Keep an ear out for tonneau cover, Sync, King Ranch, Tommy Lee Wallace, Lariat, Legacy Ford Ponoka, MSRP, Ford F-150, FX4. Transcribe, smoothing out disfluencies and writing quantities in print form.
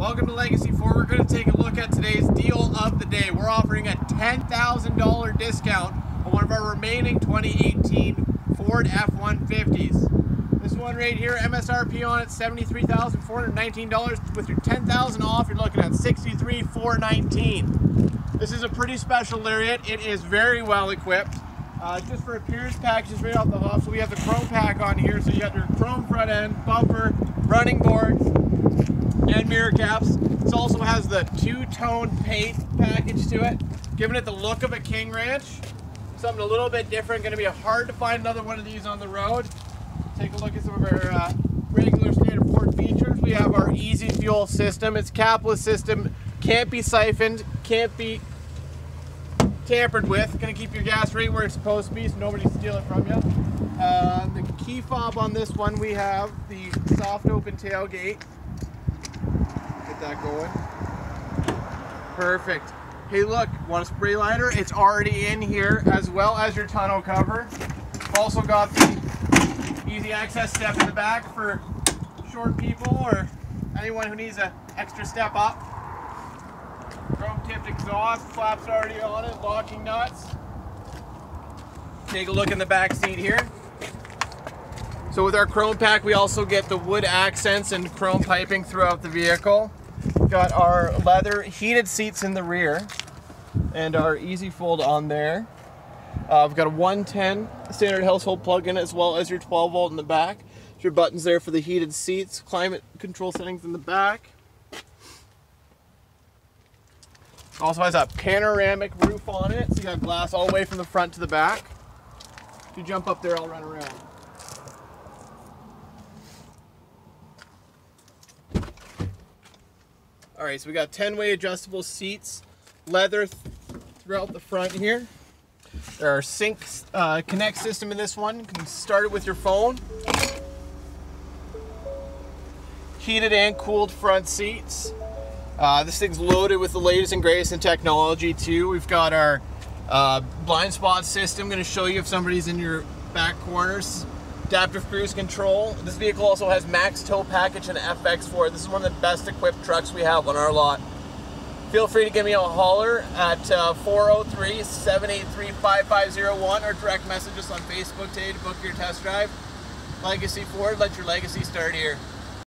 Welcome to Legacy Ford. We're going to take a look at today's deal of the day. We're offering a $10,000 discount on one of our remaining 2018 Ford F-150s. This one right here, MSRP on it, $73,419. With your $10,000 off, you're looking at $63,419. This is a pretty special Lariat. It is very well equipped. Just for appearance packages right off the hop, so we have the chrome pack on here, so you got your chrome front end, bumper, running boards, and mirror caps. This also has the two-tone paint package to it, giving it the look of a King Ranch. Something a little bit different, going to be hard to find another one of these on the road. Take a look at some of our regular standard Ford features. We have our easy fuel system. It's capless system, can't be siphoned, can't be tampered with, going to keep your gas right where it's supposed to be so nobody steal it from you. The key fob on this one, we have the soft open tailgate. Get that going. Perfect. Hey look, want a spray liner? It's already in here, as well as your tonneau cover. Also got the easy access step in the back for short people or anyone who needs an extra step up. Chrome tipped exhaust, flaps already on it, locking nuts. Take a look in the back seat here. So with our chrome pack, we also get the wood accents and chrome piping throughout the vehicle. Got our leather heated seats in the rear and our easy fold on there. We've got a 110 standard household plug-in as well as your 12 volt in the back. Your buttons there for the heated seats, climate control settings in the back. Also has a panoramic roof on it, so you got glass all the way from the front to the back. If you jump up there, I'll run around. Alright, so we got 10-way adjustable seats, leather throughout the front here. There are Sync Connect system in this one. You can start it with your phone. Heated and cooled front seats. This thing's loaded with the latest and greatest in technology too. We've got our blind spot system. I'm going to show you if somebody's in your back corners. Adaptive cruise control. This vehicle also has max tow package and FX4. This is one of the best equipped trucks we have on our lot. Feel free to give me a holler at 403-783-5501 or direct message us on Facebook today to book your test drive. Legacy Ford, let your legacy start here.